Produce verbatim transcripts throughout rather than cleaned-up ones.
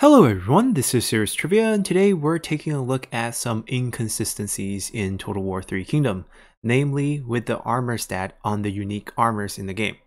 Hello everyone, this is Serious Trivia, and today we're taking a look at some inconsistencies in Total War Three Kingdoms, namely with the armor stat on the unique armors in the game.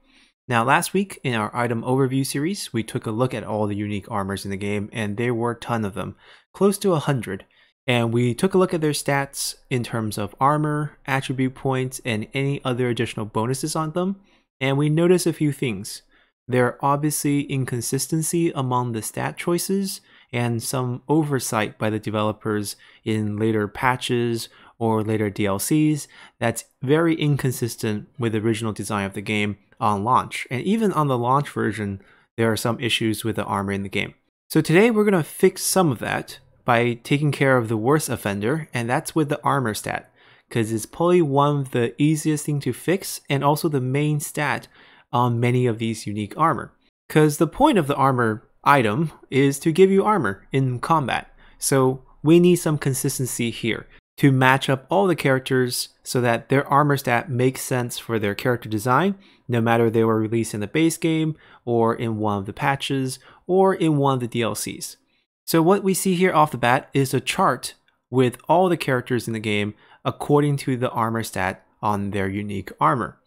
Now last week in our item overview series, we took a look at all the unique armors in the game, and there were a ton of them, close to a hundred, and we took a look at their stats in terms of armor, attribute points, and any other additional bonuses on them, and we noticed a few things. There are obviously inconsistency among the stat choices and some oversight by the developers in later patches or later D L Cs that's very inconsistent with the original design of the game on launch. And even on the launch version, there are some issues with the armor in the game. So today we're going to fix some of that by taking care of the worst offender, and that's with the armor stat, because it's probably one of the easiest thing to fix and also the main stat on many of these unique armor, because the point of the armor item is to give you armor in combat, so we need some consistency here to match up all the characters so that their armor stat makes sense for their character design, no matter they were released in the base game or in one of the patches or in one of the D L Cs. So what we see here off the bat is a chart with all the characters in the game according to the armor stat on their unique armor.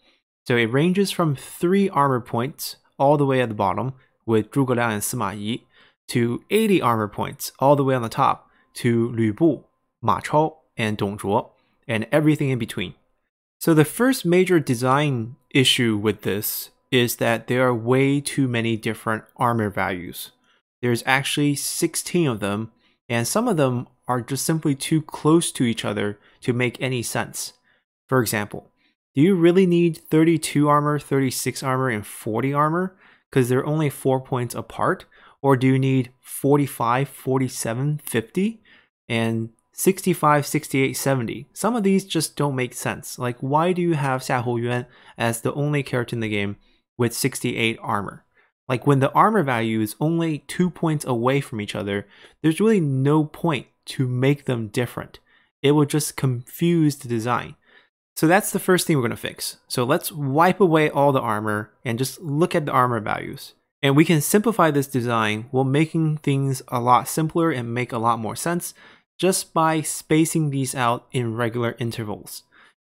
So it ranges from three armor points all the way at the bottom with Zhuge Liang and Sima Yi to eighty armor points all the way on the top to Lü Bu, Ma Chao, and Dong Zhuo, and everything in between. So the first major design issue with this is that there are way too many different armor values. There's actually sixteen of them, and some of them are just simply too close to each other to make any sense. For example, do you really need thirty-two armor, thirty-six armor, and forty armor because they're only four points apart? Or do you need forty-five, forty-seven, fifty, and sixty-five, sixty-eight, seventy? Some of these just don't make sense. Like, why do you have Xiahou Yuan as the only character in the game with sixty-eight armor? Like, when the armor value is only two points away from each other, there's really no point to make them different. It will just confuse the design. So that's the first thing we're going to fix. So let's wipe away all the armor and just look at the armor values. And we can simplify this design while making things a lot simpler and make a lot more sense just by spacing these out in regular intervals.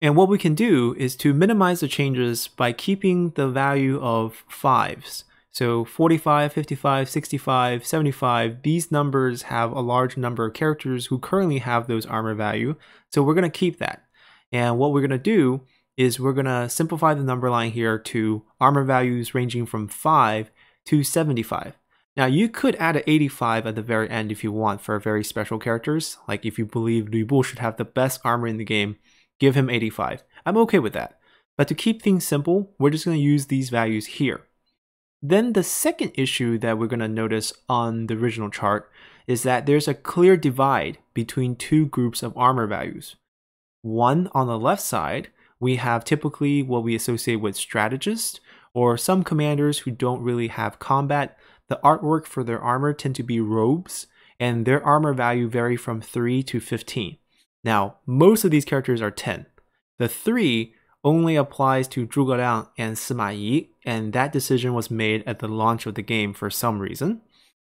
And what we can do is to minimize the changes by keeping the value of fives. So forty-five, fifty-five, sixty-five, seventy-five, these numbers have a large number of characters who currently have those armor value. So we're going to keep that. And what we're going to do is we're going to simplify the number line here to armor values ranging from five to seventy-five. Now you could add an eighty-five at the very end if you want for very special characters. Like if you believe Lü Bu should have the best armor in the game, give him eighty-five. I'm okay with that. But to keep things simple, we're just going to use these values here. Then the second issue that we're going to notice on the original chart is that there's a clear divide between two groups of armor values. One, on the left side, we have typically what we associate with strategists or some commanders who don't really have combat. The artwork for their armor tend to be robes, and their armor value vary from three to fifteen. Now, most of these characters are ten. The three only applies to Zhuge Liang and Sima Yi, and that decision was made at the launch of the game for some reason.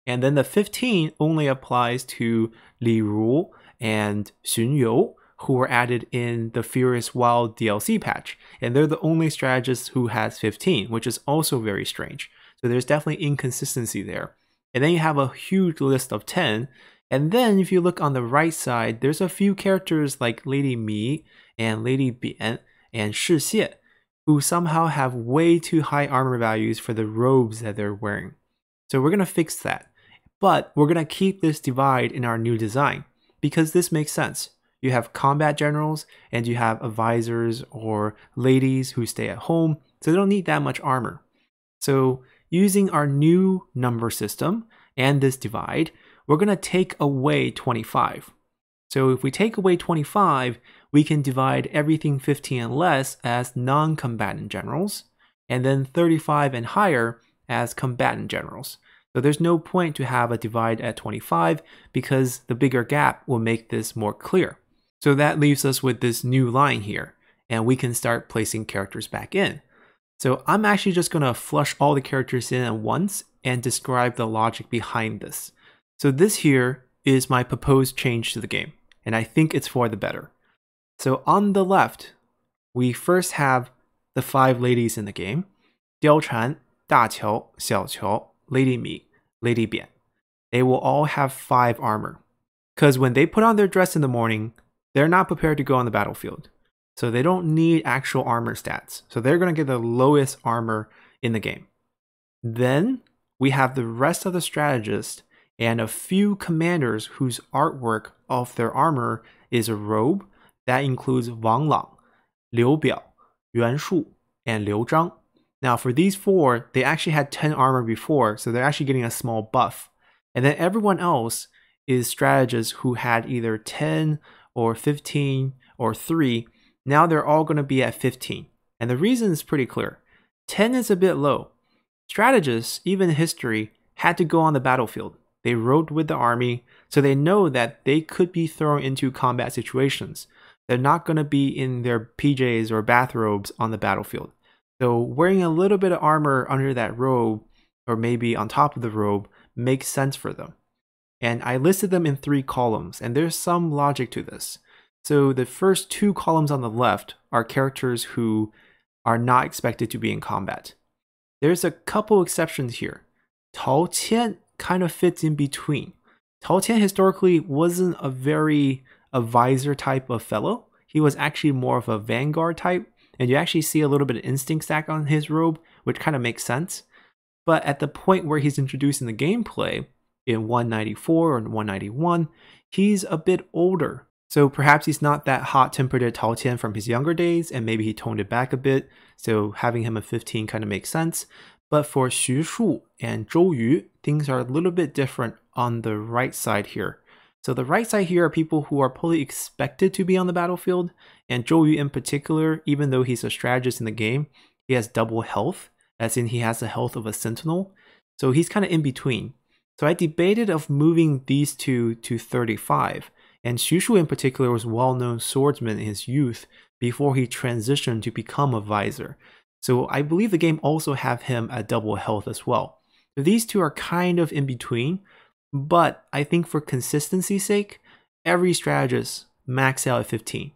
And then the fifteen only applies to Li Ru and Xun Yu, who were added in the Furious Wild D L C patch, and they're the only strategist who has fifteen, which is also very strange. So there's definitely inconsistency there. And then you have a huge list of ten, and then if you look on the right side, there's a few characters like Lady Mi and Lady Bian and Shi Xie, who somehow have way too high armor values for the robes that they're wearing. So we're going to fix that, but we're going to keep this divide in our new design because this makes sense. You have combat generals and you have advisors or ladies who stay at home, so they don't need that much armor. So using our new number system and this divide, we're going to take away twenty-five. So if we take away twenty-five, we can divide everything fifteen and less as non-combatant generals, and then thirty-five and higher as combatant generals. So there's no point to have a divide at twenty-five because the bigger gap will make this more clear. So that leaves us with this new line here, and we can start placing characters back in. So I'm actually just going to flush all the characters in at once and describe the logic behind this. So this here is my proposed change to the game, and I think it's for the better. So on the left, we first have the five ladies in the game: Diao Chan, Da Qiao, Xiao Qiao, Lady Mi, Lady Bian. They will all have five armor, because when they put on their dress in the morning, they're not prepared to go on the battlefield. So they don't need actual armor stats. So they're going to get the lowest armor in the game. Then we have the rest of the strategists and a few commanders whose artwork of their armor is a robe that includes Wang Lang, Liu Biao, Yuan Shu, and Liu Zhang. Now for these four, they actually had ten armor before, so they're actually getting a small buff. And then everyone else is strategists who had either ten or fifteen or three. Now they're all going to be at fifteen. And the reason is pretty clear. ten is a bit low. Strategists, even in history, had to go on the battlefield. They rode with the army, so they know that they could be thrown into combat situations. They're not going to be in their P Js or bathrobes on the battlefield. So wearing a little bit of armor under that robe, or maybe on top of the robe, makes sense for them. And I listed them in three columns, and there's some logic to this. So the first two columns on the left are characters who are not expected to be in combat. There's a couple exceptions here. Tao Qian kind of fits in between. Tao Qian historically wasn't a very advisor type of fellow. He was actually more of a vanguard type, and you actually see a little bit of instinct stack on his robe, which kind of makes sense. But at the point where he's introduced in the gameplay, in one ninety-four or in one ninety-one, he's a bit older. So perhaps he's not that hot-tempered Tao Qian from his younger days, and maybe he toned it back a bit, so having him at fifteen kind of makes sense. But for Xu Shu and Zhou Yu, things are a little bit different on the right side here. So the right side here are people who are probably expected to be on the battlefield, and Zhou Yu in particular, even though he's a strategist in the game, he has double health, as in he has the health of a sentinel, so he's kind of in between. So I debated of moving these two to thirty-five. And Xu Shu in particular was a well-known swordsman in his youth before he transitioned to become a visor. So I believe the game also have him at double health as well. So these two are kind of in between, but I think for consistency's sake, every strategist max out at fifteen.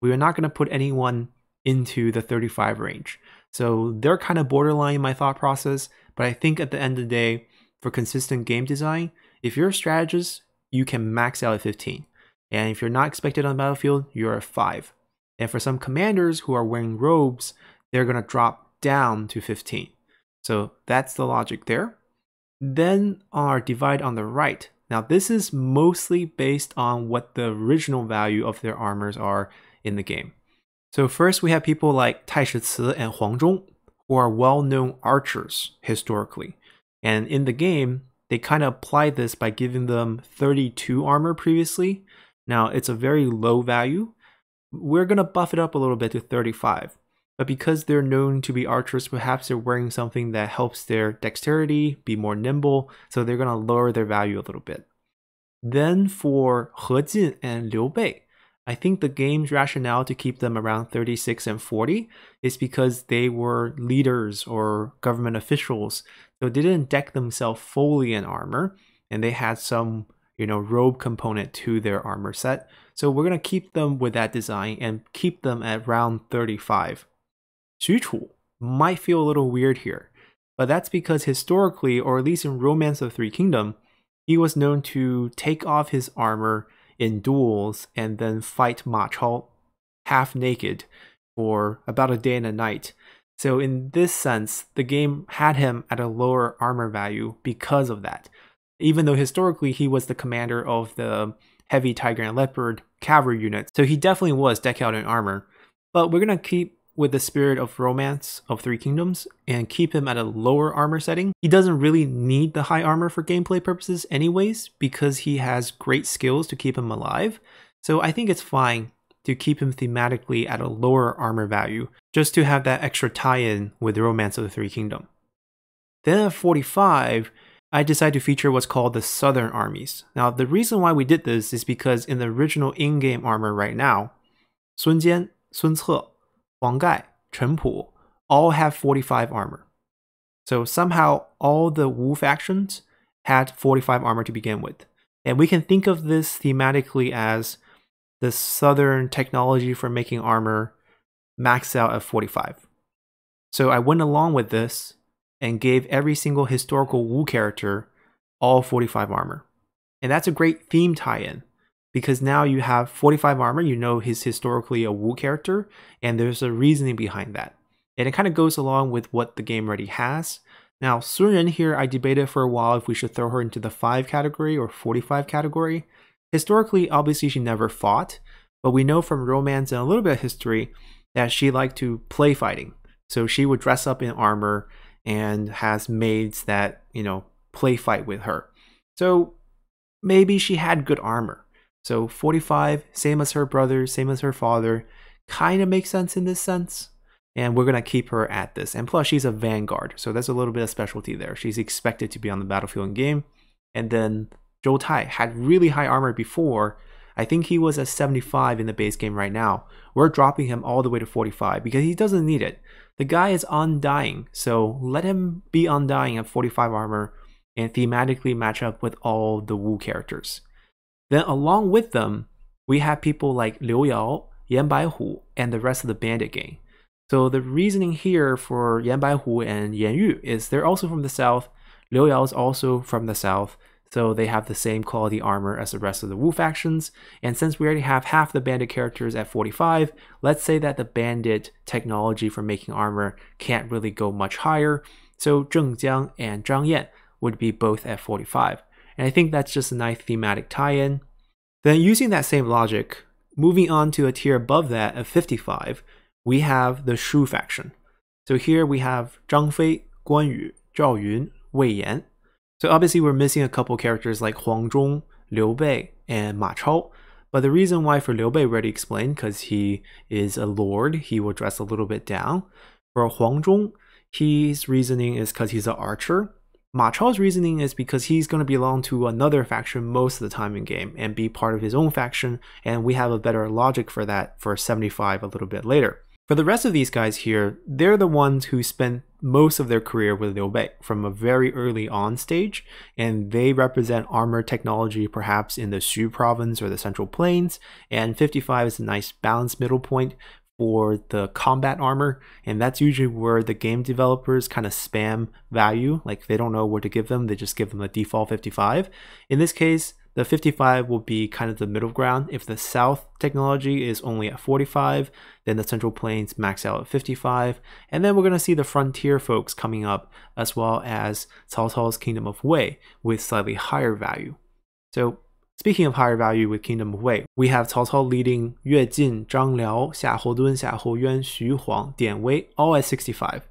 We are not going to put anyone into the thirty-five range. So they're kind of borderline in my thought process, but I think at the end of the day, for consistent game design, if you're a strategist, you can max out at fifteen. And if you're not expected on the battlefield, you're a five. And for some commanders who are wearing robes, they're going to drop down to fifteen. So that's the logic there. Then our divide on the right. Now this is mostly based on what the original value of their armors are in the game. So first we have people like Tai Shici and Huang Zhong, who are well-known archers historically. And in the game, they kind of applied this by giving them thirty-two armor previously. Now, it's a very low value. We're going to buff it up a little bit to thirty-five. But because they're known to be archers, perhaps they're wearing something that helps their dexterity be more nimble. So they're going to lower their value a little bit. Then for He Jin and Liu Bei, I think the game's rationale to keep them around thirty-six and forty is because they were leaders or government officials. So they didn't deck themselves fully in armor. And they had some, you know, robe component to their armor set. So we're going to keep them with that design and keep them at round thirty-five. Xu Chu might feel a little weird here, but that's because historically, or at least in Romance of Three Kingdoms, he was known to take off his armor in duels and then fight Ma Chao half naked for about a day and a night. So in this sense, the game had him at a lower armor value because of that. Even though historically he was the commander of the heavy tiger and leopard cavalry units, so he definitely was decked out in armor. But we're going to keep with the spirit of Romance of Three Kingdoms and keep him at a lower armor setting. He doesn't really need the high armor for gameplay purposes anyways, because he has great skills to keep him alive. So I think it's fine to keep him thematically at a lower armor value, just to have that extra tie-in with Romance of the Three Kingdoms. Then at forty-five, I decided to feature what's called the Southern Armies. Now, the reason why we did this is because in the original in-game armor right now, Sun Jian, Sun Ce, Huang Gai, Chen Pu all have forty-five armor. So somehow all the Wu factions had forty-five armor to begin with. And we can think of this thematically as the southern technology for making armor maxed out at forty-five. So I went along with this and gave every single historical Wu character all forty-five armor. And that's a great theme tie-in, because now you have forty-five armor, you know he's historically a Wu character, and there's a reasoning behind that. And it kind of goes along with what the game already has. Now, Sun Ren here, I debated for a while if we should throw her into the five category or forty-five category. Historically, obviously she never fought, but we know from romance and a little bit of history that she liked to play fighting. So she would dress up in armor and has maids that, you know, play fight with her. So maybe she had good armor. So forty-five, same as her brother, same as her father, kind of makes sense in this sense. And we're going to keep her at this. And plus, she's a vanguard, so that's a little bit of specialty there. She's expected to be on the battlefield in game. And then Zhou Tai had really high armor before. I think he was at seventy-five in the base game right now. We're dropping him all the way to forty-five because he doesn't need it. The guy is undying, so let him be undying at forty-five armor and thematically match up with all the Wu characters. Then along with them, we have people like Liu Yao, Yan Baihu, and the rest of the bandit gang. So the reasoning here for Yan Baihu and Yan Yu is they're also from the south. Liu Yao is also from the south, so they have the same quality armor as the rest of the Wu factions. And since we already have half the bandit characters at forty-five, let's say that the bandit technology for making armor can't really go much higher. So Zheng Jiang and Zhang Yan would be both at forty-five. And I think that's just a nice thematic tie-in. Then using that same logic, moving on to a tier above that at fifty-five, we have the Shu faction. So here we have Zhang Fei, Guan Yu, Zhao Yun, Wei Yan. So obviously we're missing a couple characters like Huang Zhong, Liu Bei, and Ma Chao. But the reason why for Liu Bei already explained, because he is a lord, he will dress a little bit down. For Huang Zhong, his reasoning is because he's an archer. Ma Chao's reasoning is because he's going to belong to another faction most of the time in game and be part of his own faction, and we have a better logic for that for seventy-five a little bit later. For the rest of these guys here, they're the ones who spent most of their career with Liu Bei from a very early on stage, and they represent armor technology perhaps in the Shu province or the Central Plains, and fifty-five is a nice balanced middle point for the combat armor, and that's usually where the game developers kind of spam value, like they don't know where to give them, they just give them the default fifty-five. In this case, the fifty-five will be kind of the middle ground. If the south technology is only at forty-five, then the Central Plains max out at fifty-five, and then we're going to see the frontier folks coming up, as well as Cao Cao's Kingdom of Wei with slightly higher value. So speaking of higher value with Kingdom of Wei, we have Cao Cao leading Yue Jin, Zhang Liao, Xiahou Dun, Xiahou Yuan, Xu Huang, Dian Wei, all at sixty-five.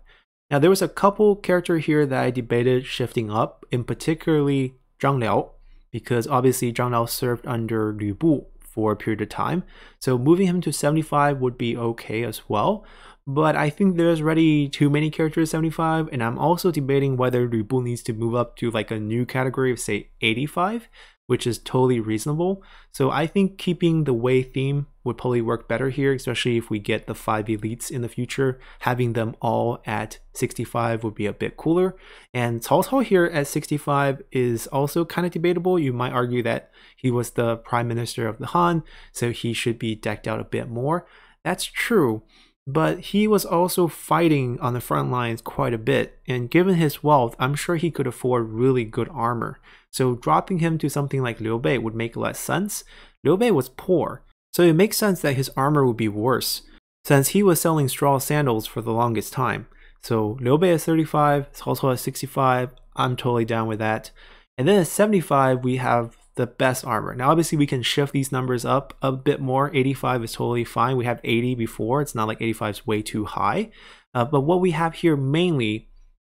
Now there was a couple character here that I debated shifting up, in particularly Zhang Liao, because obviously Zhang Liao served under Lü Bu for a period of time. So moving him to seventy-five would be okay as well. But I think there's already too many characters at seventy-five, and I'm also debating whether Lü Bu needs to move up to like a new category of say eighty-five. Which is totally reasonable. So I think keeping the Wei theme would probably work better here, especially if we get the five elites in the future. Having them all at sixty-five would be a bit cooler. And Cao Cao here at sixty-five is also kind of debatable. You might argue that he was the prime minister of the Han, so he should be decked out a bit more. That's true, but he was also fighting on the front lines quite a bit, and given his wealth, I'm sure he could afford really good armor. So dropping him to something like Liu Bei would make less sense. Liu Bei was poor, so it makes sense that his armor would be worse, since he was selling straw sandals for the longest time. So Liu Bei is thirty-five, Cao Cao is sixty-five, I'm totally down with that. And then at seventy-five, we have the best armor. Now obviously we can shift these numbers up a bit more. eighty-five is totally fine. We have eighty before. It's not like eighty-five is way too high. Uh, but what we have here mainly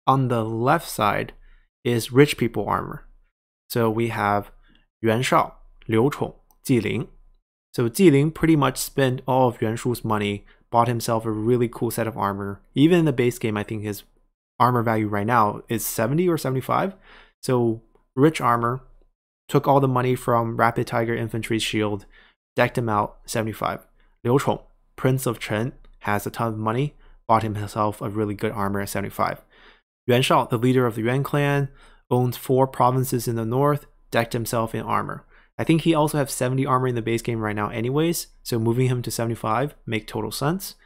on the left side is rich people armor. So we have Yuan Shao, Liu Chong, Ji Ling. So Ji Ling pretty much spent all of Yuan Shu's money, bought himself a really cool set of armor. Even in the base game, I think his armor value right now is seventy or seventy-five. So rich armor. Took all the money from Rapid Tiger Infantry's shield, decked him out, seventy-five. Liu Chong, Prince of Chen, has a ton of money, bought himself a really good armor at seventy-five. Yuan Shao, the leader of the Yuan clan, owned four provinces in the north, decked himself in armor. I think he also has seventy armor in the base game right now anyways, so moving him to seventy-five make total sense.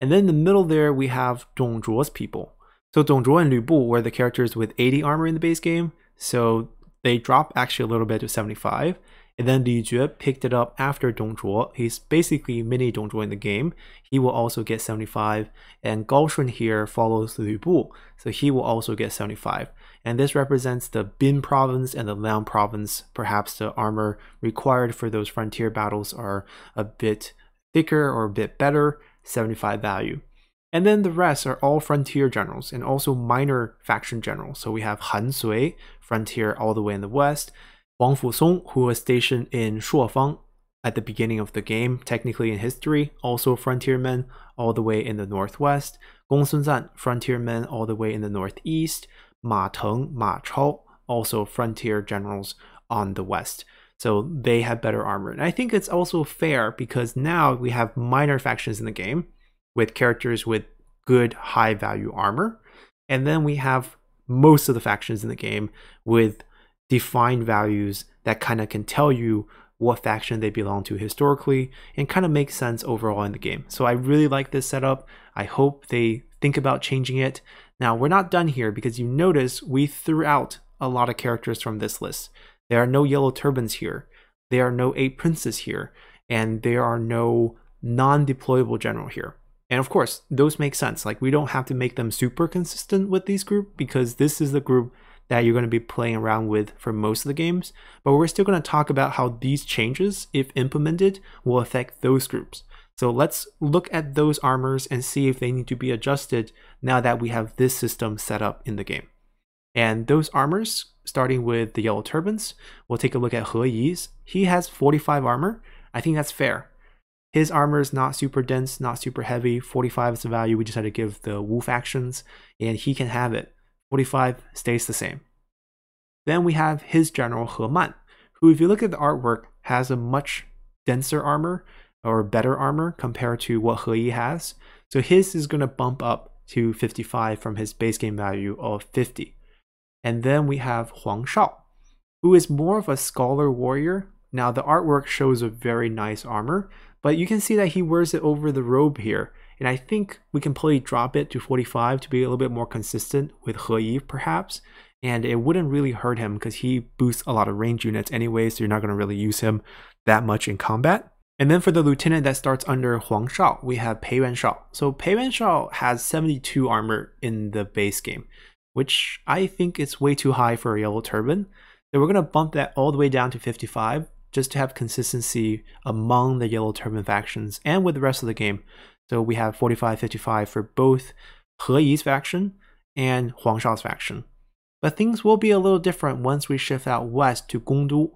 And then in the middle there we have Dong Zhuo's people. So Dong Zhuo and Lü Bu were the characters with eighty armor in the base game, so they drop actually a little bit to seventy-five. And then Li Jue picked it up after Dong Zhuo. He's basically mini Dong Zhuo in the game. He will also get seventy-five. And Gao Shun here follows Lü Bu, so he will also get seventy-five. And this represents the Bin province and the Liang province. Perhaps the armor required for those frontier battles are a bit thicker or a bit better, seventy-five value. And then the rest are all frontier generals and also minor faction generals. So we have Han Sui, frontier all the way in the west. Wang Fusong, who was stationed in Shuofang at the beginning of the game, technically in history, also frontiermen all the way in the northwest. Gong Sunzan, frontiermen all the way in the northeast. Ma Teng, Ma Chao, also frontier generals on the west. So they have better armor. And I think it's also fair because now we have minor factions in the game with characters with good high value armor. And then we have most of the factions in the game with defined values that kind of can tell you what faction they belong to historically and kind of make sense overall in the game. So I really like this setup. I hope they think about changing it. Now we're not done here because you notice we threw out a lot of characters from this list. There are no yellow turbans here. There are no eight princes here. And there are no non-deployable general here. And of course, those make sense. Like we don't have to make them super consistent with these group because this is the group that you're going to be playing around with for most of the games, but we're still going to talk about how these changes, if implemented, will affect those groups. So let's look at those armors and see if they need to be adjusted now that we have this system set up in the game. And those armors, starting with the yellow turbans, we'll take a look at He Yi's. He has forty-five armor. I think that's fair. His armor is not super dense, not super heavy. forty-five is the value we just had to give the Wu factions, and he can have it. forty-five stays the same. Then we have his general He Man, who if you look at the artwork has a much denser armor or better armor compared to what He Yi has. So his is going to bump up to fifty-five from his base game value of fifty. And then we have Huang Shao, who is more of a scholar warrior. Now the artwork shows a very nice armor, but you can see that he wears it over the robe here. And I think we can probably drop it to forty-five to be a little bit more consistent with He Yi perhaps. And it wouldn't really hurt him because he boosts a lot of range units anyway, so you're not going to really use him that much in combat. And then for the lieutenant that starts under Huang Shao, we have Pei Wenshao. So Pei Wenshao has seventy-two armor in the base game, which I think is way too high for a yellow turban. So we're going to bump that all the way down to fifty-five just to have consistency among the yellow turban factions and with the rest of the game. So we have forty-five, fifty-five for both He Yi's faction and Huang Shao's faction. But things will be a little different once we shift out west to Gong Du.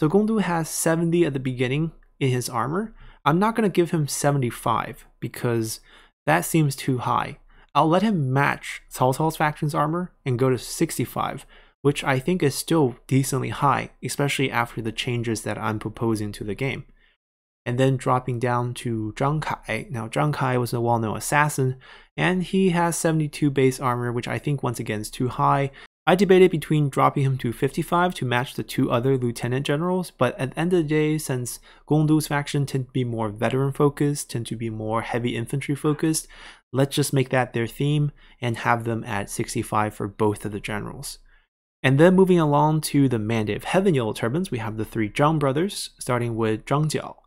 So Gong Du has seventy at the beginning in his armor. I'm not going to give him seventy-five because that seems too high. I'll let him match Cao Cao's faction's armor and go to sixty-five, which I think is still decently high, especially after the changes that I'm proposing to the game. And then dropping down to Zhang Kai. Now Zhang Kai was a well-known assassin, and he has seventy-two base armor, which I think once again is too high. I debated between dropping him to fifty-five to match the two other lieutenant generals, but at the end of the day, since Gong Du's faction tend to be more veteran-focused, tend to be more heavy infantry-focused, let's just make that their theme and have them at sixty-five for both of the generals. And then moving along to the Mandate of Heaven Yellow Turbans, we have the three Zhang brothers, starting with Zhang Liao.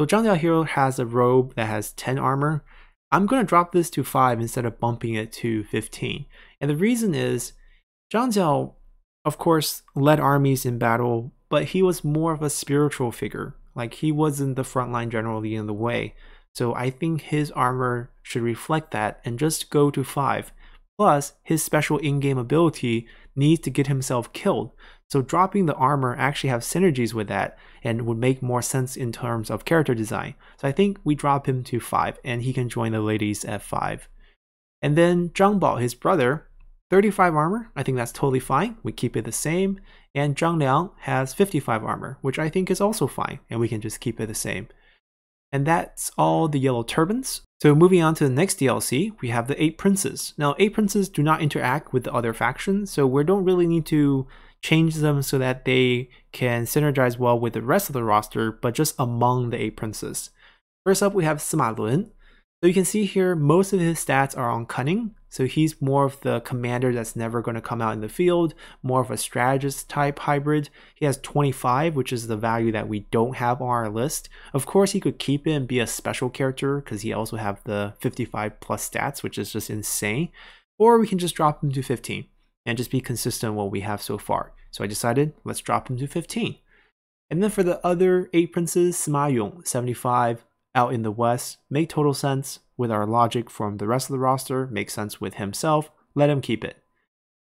So Zhang Liao here has a robe that has ten armor. I'm going to drop this to five instead of bumping it to fifteen. And the reason is Zhang Liao, of course, led armies in battle, but he was more of a spiritual figure. Like he wasn't the frontline general in the way. So I think his armor should reflect that and just go to five. Plus, his special in-game ability needs to get himself killed. So dropping the armor actually have synergies with that and would make more sense in terms of character design. So I think we drop him to five and he can join the ladies at five. And then Zhang Bao, his brother, thirty-five armor. I think that's totally fine. We keep it the same. And Zhang Liang has fifty-five armor, which I think is also fine. And we can just keep it the same. And that's all the yellow turbans. So moving on to the next D L C, we have the Eight Princes. Now, Eight Princes do not interact with the other factions, so we don't really need to change them so that they can synergize well with the rest of the roster, but just among the Eight Princes. First up, we have Sima Lun. So you can see here, most of his stats are on cunning. So he's more of the commander that's never going to come out in the field, more of a strategist type hybrid. He has twenty-five, which is the value that we don't have on our list. Of course, he could keep it and be a special character because he also have the fifty-five plus stats, which is just insane. Or we can just drop him to fifteen and just be consistent with what we have so far. So I decided, let's drop him to fifteen. And then for the other eight princes, Sima Yong, seventy-five, out in the west, make total sense with our logic from the rest of the roster, makes sense with himself, let him keep it.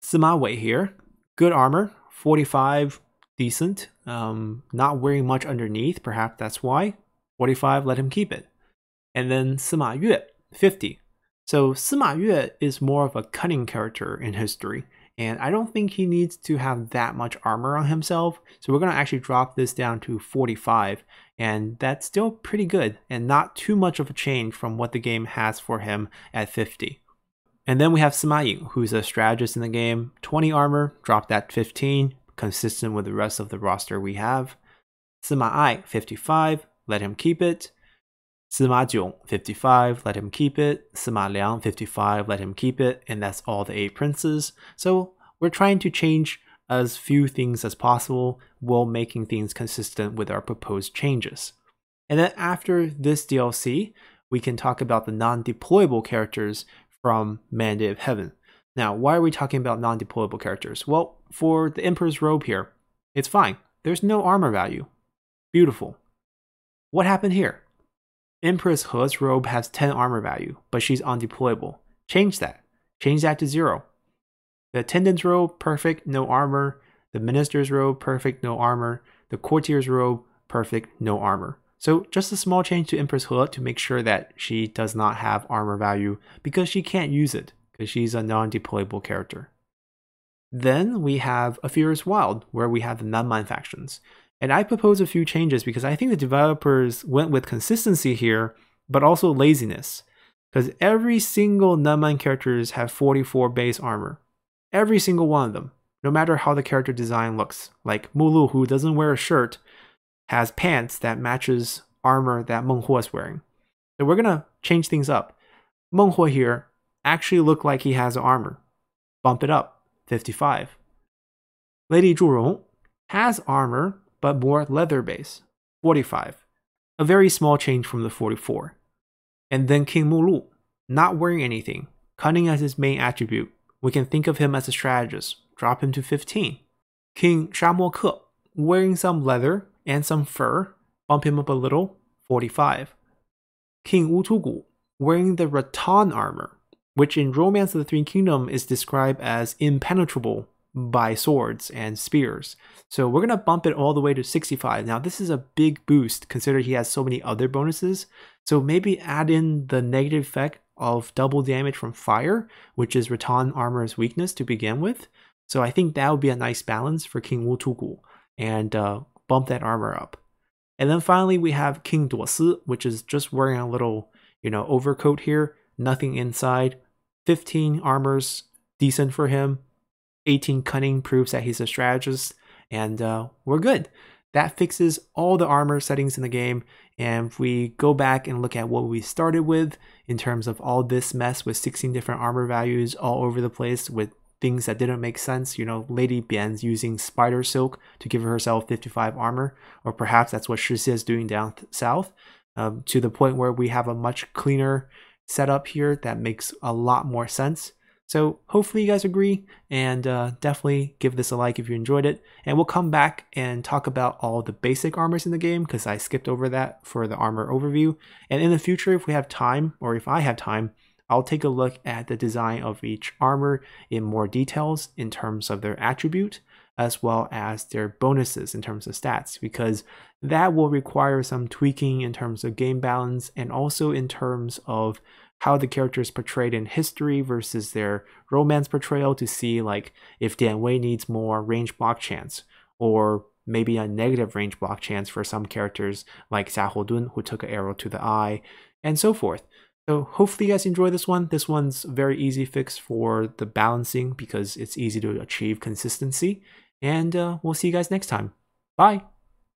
Sima Wei here, good armor, forty-five, decent, um, not wearing much underneath, perhaps that's why, forty-five, let him keep it. And then Sima Yue, fifty. So Sima Yue is more of a cunning character in history, and I don't think he needs to have that much armor on himself, so we're going to actually drop this down to forty-five, and that's still pretty good and not too much of a change from what the game has for him at fifty. And then we have Sima Yi, who's a strategist in the game, twenty armor, drop that fifteen, consistent with the rest of the roster we have. Sima Ai, fifty-five, let him keep it. Sima Jiong, fifty-five, let him keep it. Sima Liang, fifty-five, let him keep it. And that's all the eight princes. So we're trying to change as few things as possible while making things consistent with our proposed changes. And then after this D L C, we can talk about the non-deployable characters from Mandate of Heaven. Now, why are we talking about non-deployable characters? Well, for the Emperor's Robe here, it's fine. There's no armor value. Beautiful. What happened here? Empress He's robe has ten armor value, but she's undeployable. Change that. Change that to zero. The attendant's robe, perfect, no armor. The minister's robe, perfect, no armor. The courtier's robe, perfect, no armor. So just a small change to Empress He to make sure that she does not have armor value because she can't use it because she's a non-deployable character. Then we have a Furious Wild, where we have the Nanman factions. And I propose a few changes because I think the developers went with consistency here, but also laziness. Because every single Nanman characters have forty-four base armor. Every single one of them. No matter how the character design looks. Like Mulu, who doesn't wear a shirt, has pants that matches armor that Meng Huo is wearing. So we're going to change things up. Meng Huo here actually looked like he has armor. Bump it up. fifty-five. Lady Zhurong has armor, but more leather base, forty-five, a very small change from the forty-four. And then King Mulu, not wearing anything, cunning as his main attribute. We can think of him as a strategist, drop him to fifteen. King Sha Mo Ke, wearing some leather and some fur, bump him up a little, forty-five. King Wu Tugu, wearing the rattan armor, which in Romance of the Three Kingdoms is described as impenetrable by swords and spears. So we're going to bump it all the way to sixty-five. Now this is a big boost considering he has so many other bonuses. So maybe add in the negative effect of double damage from fire, which is rattan armor's weakness to begin with. So I think that would be a nice balance for King Wu Tugu and uh, bump that armor up. And then finally we have King Duo Si, which is just wearing a little, you know, overcoat here, nothing inside. fifteen armors, decent for him. eighteen cunning proves that he's a strategist, and uh, we're good. That fixes all the armor settings in the game, and if we go back and look at what we started with in terms of all this mess with sixteen different armor values all over the place with things that didn't make sense, you know, Lady Bian's using spider silk to give herself fifty-five armor, or perhaps that's what Shi Xie is doing down south, um, to the point where we have a much cleaner setup here that makes a lot more sense. So hopefully you guys agree, and uh, definitely give this a like if you enjoyed it. And we'll come back and talk about all the basic armors in the game because I skipped over that for the armor overview. And in the future, if we have time, or if I have time, I'll take a look at the design of each armor in more details in terms of their attribute, as well as their bonuses in terms of stats, because that will require some tweaking in terms of game balance and also in terms of how the character is portrayed in history versus their romance portrayal to see like if Dan Wei needs more range block chance or maybe a negative range block chance for some characters like Xiahou Dun, who took an arrow to the eye, and so forth. So hopefully you guys enjoy this one. This one's a very easy fix for the balancing because it's easy to achieve consistency. And uh, we'll see you guys next time. Bye!